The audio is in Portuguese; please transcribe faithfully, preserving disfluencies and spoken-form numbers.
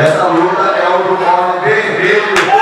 Essa luta é o do nome vermelho.